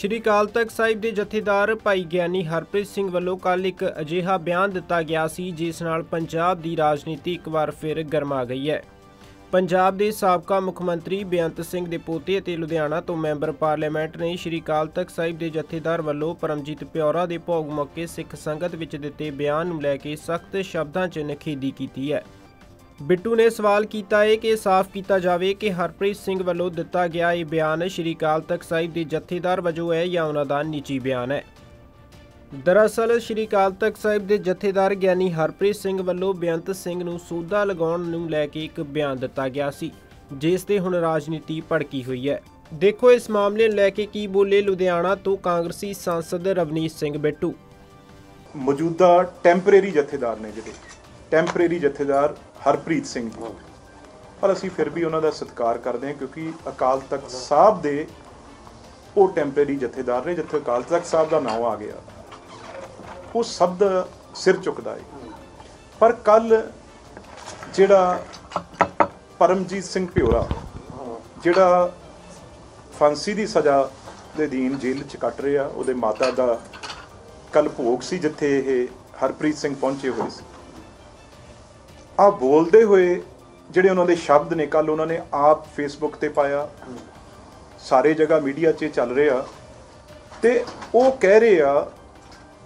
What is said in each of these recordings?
श्री अकाल तख्त साहिब के जथेदार भाई ज्ञानी हरप्रीत सिंह वालों कल एक अजिहा बयान दिता गया सी जिस नाल पंजाब की राजनीति एक बार फिर गरमा गई है। पंजाब के साबका मुख्यमंत्री बेअंत सिंह के पोते और लुधियाना तो मैंबर पार्लीमेंट ने श्री अकाल तख्त साहिब के जथेदार वालों परमजीत प्यौरा के भोग मौके सिख संगत विच दिते बयान नूं लैके सख्त शब्दों च निखेधी की है। बिट्टू ने सवाल किया है कि साफ किया जाए कि हरप्रीत सिंह वालों दिता गया यह बयान श्री अकाल तख्त साहिब के जथेदार वजों है या उन्हां दा निजी बयान है। दरअसल श्री अकाल तख्त साहिब के जथेदार ज्ञानी हरप्रीत सिंह वालों बेअंत सिंह नूं सूदा लगाउण नूं लैके एक बयान दिता गया सी जिस ते हुण राजनीति भड़की हुई है। देखो इस मामले लैके की बोले लुधियाना तो कांग्रेसी सांसद रवनीत सिंह बिट्टू। मौजूदा टैंपरेरी जथेदार ने जिहड़े टैंपरेरी जथेदार हरप्रीत सिंह पर असीं फिर भी उन्हां दा सत्कार करदे हां क्योंकि अकाल तख्त साहब दे वो टैंपरेरी जथेदार ने जिथे अकाल तख्त साहब का नाम आ गया वो शब्द सिर चुकदा है। पर कल जिहड़ा परमजीत सिंह प्यौरा जिहड़ा फांसी की सज़ा के अधीन जेल च कट रहा उहदे माता का कल भोग सी जिथे ये हरप्रीत सिंह पहुंचे हुए सी। आ बोलते हुए जिहड़े उन्हां दे शब्द ने कल उन्होंने आप फेसबुक ते पाया सारे जगह मीडिया च चल रहा ते वो कह रहे आ।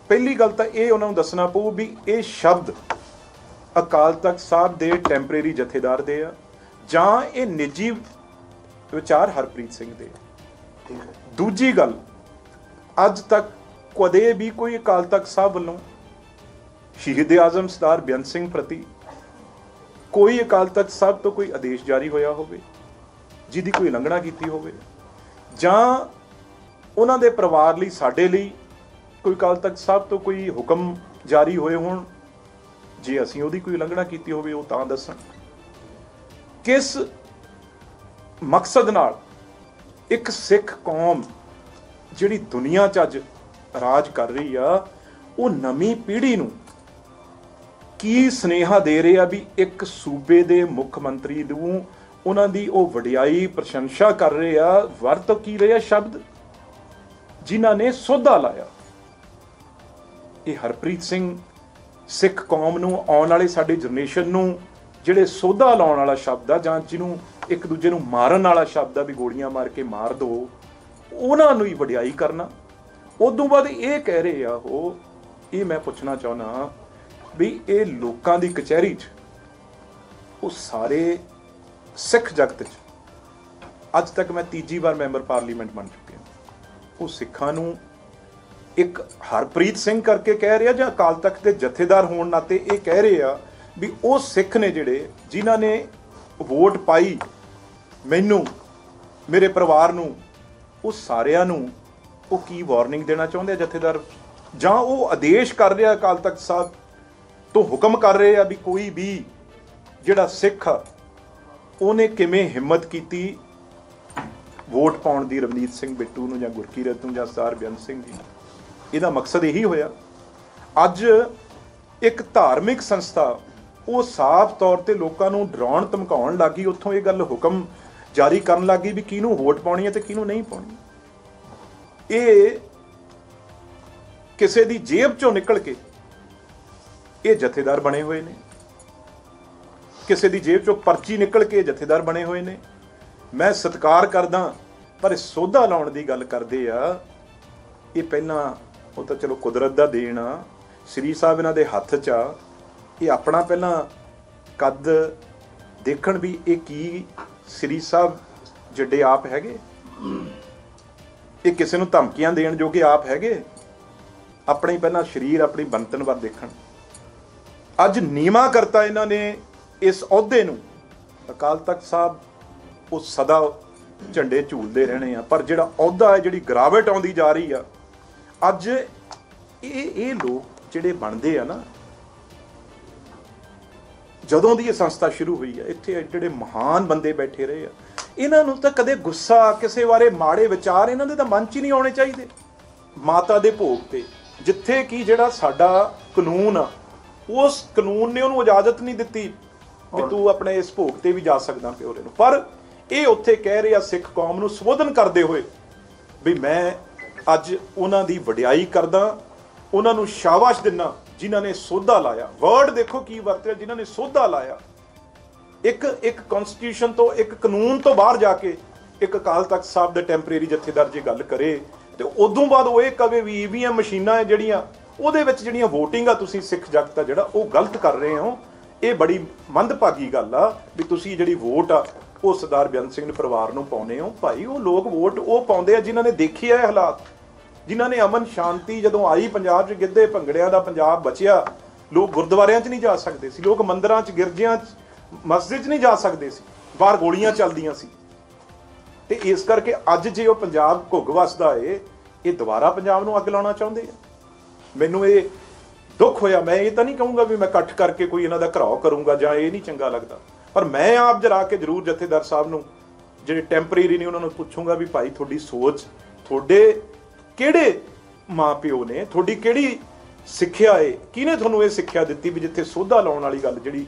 पहली गल तो ये उन्होंने दसना पऊ भी ये शब्द अकाल तख्त साहब के टैंपरेरी जथेदार दे आ जां ये निजी विचार हरप्रीत सिंह दे। दूजी गल अज तक कदे भी कोई अकाल तख्त साहब वालों शहीद आजम सरदार बेअंत सिंह प्रति कोई अकाल तख्त साहब तो कोई आदेश जारी होया होवे जिहदी कोई उलंघना की होवे जां उन्हां दे परिवार लई साडे लई कोई अकाल तख्त साहब तो कोई हुक्म जारी होए होण जे असीं उहदी कोई उलंघना कीती होवे ओह तां दस्सण। किस मकसद नाल एक सिख कौम जिहड़ी दुनिया च अज राज कर रही आ ओह नवीं पीढ़ी नूं की स्नेहा दे रहे आ भी एक सूबे दे मुख मंत्री नूं उहनां दी ओह वडियाई प्रशंसा कर रहे आ वरत की रहे आ शब्द जिन्हां ने सोधा लाया। ये हरप्रीत सिंह सिख कौम नूं आने वाले साडी जनरेशन नूं जिहड़े सोधा लाने वाला शब्द आ जां जिहनूं एक दूजे नूं मारन वाला शब्द आ भी गोलियां मार के मार दो उन्हां नूं ही वडियाई करना। उदों बाद ये कह रहे आ हो ये मैं पुछना चाहुंदा भी ये लोकां दी कचहरी च वो सारे सिख जगत च अज तक मैं तीजी बार मैंबर पार्लीमेंट बन चुके वो सिखां नूं एक हरप्रीत सिंह करके कह रहा जो अकाल तख्त के जथेदार होने नाते ये कह रहे आ भी वो सिख ने जिहड़े जिन्हां ने वोट पाई मैनू मेरे परिवार नूं वो सारिआं नूं वो की वार्निंग देना चाहुंदे जथेदार जां वो आदेश कर रहा अकाल तख्त साहब तो हुक्म कर रहे आ भी कोई भी जिहड़ा सिख उहने किवें हिम्मत कीती वोट पाउण दी रवनीत सिंह बिट्टू नूं जां गुरकीरत नूं जां सरदार बेअंत सिंह जी। ਇਹਦਾ मकसद यही होया अज एक धार्मिक संस्था वो साफ तौर पर लोगों को डराउण धमकाउण लग गई उत्थों ये गल हुक्म जारी करन लग गई भी किनूं वोट पाउणी है ते किनूं नहीं पाउणी। ये किसी की जेब चों निकल के ये जथेदार बने हुए ने किसी की जेब चों परची निकल के जथेदार बने हुए ने। मैं सत्कार करदा पर सोधा लाउण की गल करदे आ ये पहला ਉਹ ਤਾਂ ਚਲੋ ਕੁਦਰਤ ਦਾ ਦੇਣ ਆ ਸ੍ਰੀ ਸਾਹਿਬ ਇਹਨਾਂ ਦੇ ਹੱਥ 'ਚ ਆ। ਇਹ ਆਪਣਾ ਪਹਿਲਾਂ ਕੱਦ ਦੇਖਣ ਵੀ ਇਹ ਕੀ ਸ੍ਰੀ ਸਾਹਿਬ ਜਿਹੜੇ ਆਪ ਹੈਗੇ ਇਹ ਕਿਸੇ ਨੂੰ ਧਮਕੀਆਂ ਦੇਣ ਜੋ ਕਿ ਆਪ ਹੈਗੇ ਆਪਣੇ ਪਹਿਲਾਂ ਸਰੀਰ ਆਪਣੀ ਬਣਤਨ ਵੱਲ ਦੇਖਣ। ਅੱਜ ਨੀਵਾ ਕਰਤਾ ਇਹਨਾਂ ਨੇ ਇਸ ਅਹੁਦੇ ਨੂੰ ਅਕਾਲ ਤਖਤ ਸਾਹਿਬ ਉਹ ਸਦਾ ਝੰਡੇ ਝੂਲਦੇ ਰਹਿਣੇ ਆ ਪਰ ਜਿਹੜਾ ਅਹੁਦਾ ਹੈ ਜਿਹੜੀ ਗਰਾਵਟ ਆਉਂਦੀ ਜਾ ਰਹੀ ਆ ਅੱਜ ਇਹ ਲੋਕ ਜਿਹੜੇ ਬਣਦੇ ਆ ਨਾ ਜਦੋਂ ਦੀ ਇਹ ਸੰਸਥਾ ਸ਼ੁਰੂ ਹੋਈ ਆ ਇੱਥੇ ਜਿਹੜੇ ਮਹਾਨ ਬੰਦੇ ਬੈਠੇ ਰਹੇ ਆ ਇਹਨਾਂ ਨੂੰ ਤਾਂ ਕਦੇ ਗੁੱਸਾ ਕਿਸੇ ਬਾਰੇ ਮਾੜੇ ਵਿਚਾਰ ਇਹਨਾਂ ਦੇ ਤਾਂ ਮਨ 'ਚ ਹੀ ਨਹੀਂ ਆਉਣੇ ਚਾਹੀਦੇ। ਮਾਤਾ ਦੇ ਭੋਗ ਤੇ ਜਿੱਥੇ ਕਿ ਜਿਹੜਾ ਸਾਡਾ ਕਾਨੂੰਨ ਆ ਉਸ ਕਾਨੂੰਨ ਨੇ ਉਹਨੂੰ ਇਜਾਜ਼ਤ ਨਹੀਂ ਦਿੱਤੀ ਵੀ ਤੂੰ ਆਪਣੇ ਇਸ ਭੋਗ ਤੇ ਵੀ ਜਾ ਸਕਦਾ ਪਿਓਰੇ ਨੂੰ ਪਰ ਇਹ ਉੱਥੇ ਕਹਿ ਰਿਹਾ ਸਿੱਖ ਕੌਮ ਨੂੰ ਸੰਬੋਧਨ ਕਰਦੇ ਹੋਏ ਵੀ ਮੈਂ अज उन्हां दी वड्याई करदा, उन्हां नूं शाबाश दिना जिन्हां ने सोधा लाया। वर्ड देखो की वरतिया, जिन्हां ने सोधा लाया। एक एक कॉन्स्टिट्यूशन तो, एक कानून तो बाहर जाके एक अकाल तख्त साहब दे टैंपरेरी जथेदार जी गल करे तो उदों बाद वो यह कहे भी ईवीएम मशीनां है जिहड़ियां ਉਹਦੇ ਵਿੱਚ ਜਿਹੜੀਆਂ ਵੋਟਿੰਗ ਆ ਤੁਸੀਂ ਸਿੱਖ ਜਗਤ ਦਾ ਜਿਹੜਾ ਉਹ ਗਲਤ ਕਰ ਰਹੇ ਹੋ। ਇਹ ਬੜੀ ਮੰਦਭਾਗੀ ਗੱਲ ਆ ਵੀ ਤੁਸੀਂ ਜਿਹੜੀ ਵੋਟ ਆ ਉਹ ਸਰਦਾਰ ਬੇਅੰਤ ਸਿੰਘ ਦੇ ਪਰਿਵਾਰ ਨੂੰ ਪਾਉਨੇ ਹੋ। ਭਾਈ ਉਹ ਲੋਕ ਵੋਟ ਉਹ ਪਾਉਂਦੇ ਆ ਜਿਨ੍ਹਾਂ ਨੇ ਦੇਖੀ ਆ ਇਹ ਹਾਲਾਤ, ਜਿਨ੍ਹਾਂ ਨੇ ਅਮਨ ਸ਼ਾਂਤੀ ਜਦੋਂ ਆਈ ਪੰਜਾਬ 'ਚ, ਗਿੱਧੇ ਭੰਗੜਿਆਂ ਦਾ ਪੰਜਾਬ ਬਚਿਆ। ਲੋਕ ਗੁਰਦੁਆਰਿਆਂ 'ਚ ਨਹੀਂ ਜਾ ਸਕਦੇ ਸੀ, ਲੋਕ ਮੰਦਰਾਂ 'ਚ, ਗਿਰਜਿਆਂ 'ਚ, ਮਸਜਿਦ 'ਚ ਨਹੀਂ ਜਾ ਸਕਦੇ ਸੀ, ਬਾਹਰ ਗੋਲੀਆਂ ਚੱਲਦੀਆਂ ਸੀ। ਤੇ ਇਸ ਕਰਕੇ ਅੱਜ ਜੇ ਉਹ ਪੰਜਾਬ ਘੁੱਗ ਵਸਦਾ ਏ, ਇਹ ਦੁਬਾਰਾ ਪੰਜਾਬ ਨੂੰ ਅੱਗ ਲਾਉਣਾ ਚਾਹੁੰਦੇ ਆ। ਮੈਨੂੰ ਇਹ ਦੁੱਖ ਹੋਇਆ। ਮੈਂ ਇਹ ਤਾਂ ਨਹੀਂ ਕਹੂੰਗਾ ਵੀ ਮੈਂ ਇਕੱਠ ਕਰਕੇ ਕੋਈ ਇਹਨਾਂ ਦਾ ਘਰਾਓ ਕਰੂੰਗਾ ਜਾਂ ਇਹ ਨਹੀਂ ਚੰਗਾ ਲੱਗਦਾ, ਪਰ ਮੈਂ ਆਪ ਜਰਾ ਕੇ ਜ਼ਰੂਰ ਜਥੇਦਾਰ ਸਾਹਿਬ ਨੂੰ ਜਿਹੜੇ ਟੈਂਪਰੇਰੀ ਨੇ ਉਹਨਾਂ ਨੂੰ ਪੁੱਛੂੰਗਾ ਵੀ ਭਾਈ ਤੁਹਾਡੀ ਸੋਚ, ਤੁਹਾਡੇ ਕਿਹੜੇ ਮਾਂ ਪਿਓ ਨੇ, ਤੁਹਾਡੀ ਕਿਹੜੀ ਸਿੱਖਿਆ ਏ, ਕਿਹਨੇ ਤੁਹਾਨੂੰ ਇਹ ਸਿੱਖਿਆ ਦਿੱਤੀ ਵੀ ਜਿੱਥੇ ਸੋਧਾ ਲਾਉਣ ਵਾਲੀ ਗੱਲ ਜਿਹੜੀ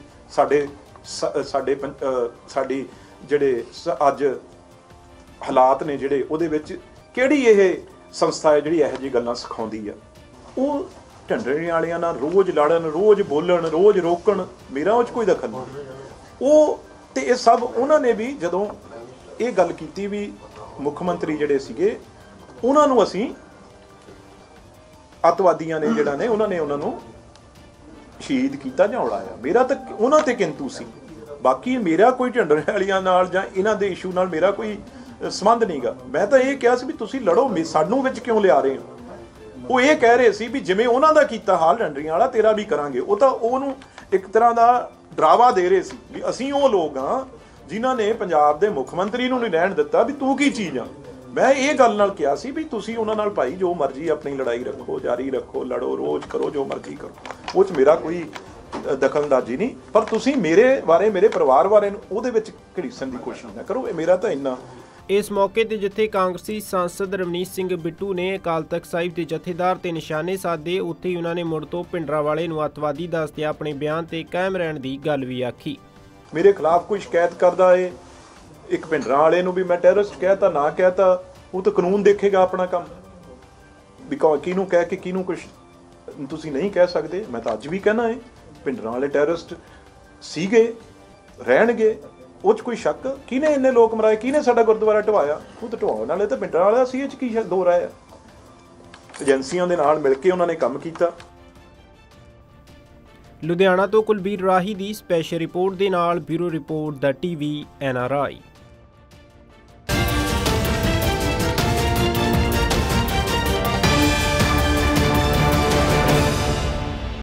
ਸਾਡੀ ਜਿਹੜੇ ਅੱਜ ਹਾਲਾਤ ਨੇ ਜਿਹੜੇ ਉਹਦੇ ਵਿੱਚ ਕਿਹੜੀ ਇਹ ਸੰਸਥਾ ਹੈ ਜਿਹੜੀ ਇਹੋ ਜਿਹੀ ਗੱਲਾਂ ਸਿਖਾਉਂਦੀ ਆ। ਉਹ ਢੰਡਣੇ ਵਾਲਿਆਂ ਨਾਲ ਰੋਜ਼ ਲੜਨ, ਰੋਜ਼ ਬੋਲਣ, ਰੋਜ਼ ਰੋਕਣ, ਮੇਰਾ ਉਹ 'ਚ ਕੋਈ ਦਖਲ ਨਹੀਂ। ਉਹ ਤੇ ਇਹ ਸਭ ਉਹਨਾਂ ਨੇ ਵੀ ਜਦੋਂ ਇਹ ਗੱਲ ਕੀਤੀ ਵੀ ਮੁੱਖ ਮੰਤਰੀ ਜਿਹੜੇ ਸੀਗੇ ਉਹਨਾਂ ਨੂੰ ਅਸੀਂ ਅੱਤਵਾਦੀਆਂ ਨੇ ਜਿਹੜਾ ਨੇ ਉਹਨਾਂ ਨੇ ਉਹਨਾਂ ਨੂੰ ਸ਼ਹੀਦ ਕੀਤਾ ਜਾਂ ਉਡਾਇਆ, ਮੇਰਾ ਤਾਂ ਉਹਨਾਂ ਤੇ ਕਿੰਤੂ ਸੀ। ਬਾਕੀ ਮੇਰਾ ਕੋਈ ਢੰਡਣੇ ਵਾਲਿਆਂ ਨਾਲ ਜਾਂ ਇਹਨਾਂ ਦੇ ਇਸ਼ੂ ਨਾਲ ਮੇਰਾ ਕੋਈ ਸੰਬੰਧ ਨਹੀਂ ਗਾ। ਮੈਂ ਤਾਂ ਇਹ ਕਿਹਾ ਸੀ ਵੀ ਤੁਸੀਂ ਲੜੋ, ਸਾਨੂੰ ਵਿੱਚ ਕਿਉਂ ਲਿਆ ਰਹੇ ਹੋ। ਉਹ ਇਹ ਕਹਿ ਰਹੇ ਸੀ ਵੀ ਜਿਵੇਂ ਉਹਨਾਂ ਦਾ ਕੀਤਾ ਹਾਲ ਡੰਡਰੀਆਂ ਵਾਲਾ, ਤੇਰਾ ਵੀ ਕਰਾਂਗੇ। ਉਹ ਤਾਂ ਉਹਨੂੰ ਇੱਕ ਤਰ੍ਹਾਂ ਦਾ ਡਰਾਵਾ ਦੇ ਰਹੇ ਸੀ ਵੀ ਅਸੀਂ ਉਹ ਲੋਕ ਹਾਂ ਜਿਨ੍ਹਾਂ ਨੇ ਪੰਜਾਬ ਦੇ ਮੁੱਖ ਮੰਤਰੀ ਨੂੰ ਨਹੀਂ ਰਹਿਣ ਦਿੱਤਾ ਵੀ ਤੂੰ ਕੀ ਚੀਜ਼ ਆ। ਮੈਂ ਇਹ ਗੱਲ ਨਾਲ ਕਿਹਾ ਸੀ ਵੀ ਤੁਸੀਂ ਉਹਨਾਂ ਨਾਲ ਭਾਈ ਜੋ ਮਰਜ਼ੀ ਆਪਣੀ ਲੜਾਈ ਰੱਖੋ, ਜਾਰੀ ਰੱਖੋ, ਲੜੋ, ਰੋਜ਼ ਕਰੋ, ਜੋ ਮਰਜ਼ੀ ਕਰੋ, ਉਹ 'ਚ ਮੇਰਾ ਕੋਈ ਦਖਲਅੰਦਾਜ਼ੀ ਨਹੀਂ, ਪਰ ਤੁਸੀਂ ਮੇਰੇ ਬਾਰੇ, ਮੇਰੇ ਪਰਿਵਾਰ ਬਾਰੇ ਨੂੰ ਉਹਦੇ ਵਿੱਚ ਘੜੀਸਣ ਦੀ ਕੋਸ਼ਿਸ਼ ਨਾ ਕਰੋ। ਇਹ ਮੇਰਾ ਤਾਂ ਇੰਨਾ। इस मौके पर जिथे कांग्रेसी सांसद रवनीत सिंह बिट्टू ने अकाल तख्त साहिब के जथेदार से निशाने साधे, उत्थे उन्होंने मुड़ तो भिंडरांवाले नूं अतवादी दसदिया अपने बयान से कायम रहण दी गल भी आखी। मेरे खिलाफ कोई शिकायत करता है, एक भिंडरांवाले नूं भी मैं टैररिस्ट कहता ना कहता, वो तो कानून देखेगा अपना काम भी किनू कह के किनू कुछ तुसीं नहीं कह सकते। मैं तो अज भी कहना है भिंडरांवाले टैररिस्ट सीगे, रहणगे, ਉਹ 'ਚ ਕੋਈ ਸ਼ੱਕ। ਕਿਹਨੇ ਇੰਨੇ ਲੋਕ ਮਰਾਏ, ਕਿਹਨੇ ਸਾਡਾ ਗੁਰਦੁਆਰਾ ਢਵਾਇਆ, ਉਹ ਤਾਂ ਢਵਾਉਣ ਵਾਲੇ ਤਾਂ ਪਿੰਡਾਂ ਵਾਲਾ ਸੀ। ਇਹ 'ਚ ਕੀ ਦੋ ਰਾਏ ਆ। ਏਜੰਸੀਆਂ ਦੇ ਨਾਲ ਮਿਲ ਕੇ ਉਹਨਾਂ ਨੇ ਕੰਮ ਕੀਤਾ। ਲੁਧਿਆਣਾ ਤੋਂ ਕੁਲਬੀਰ ਰਾਹੀ ਦੀ ਸਪੈਸ਼ਲ ਰਿਪੋਰਟ ਦੇ ਨਾਲ ਬਿਊਰੋ ਰਿਪੋਰਟ ਦਾ TVNRI।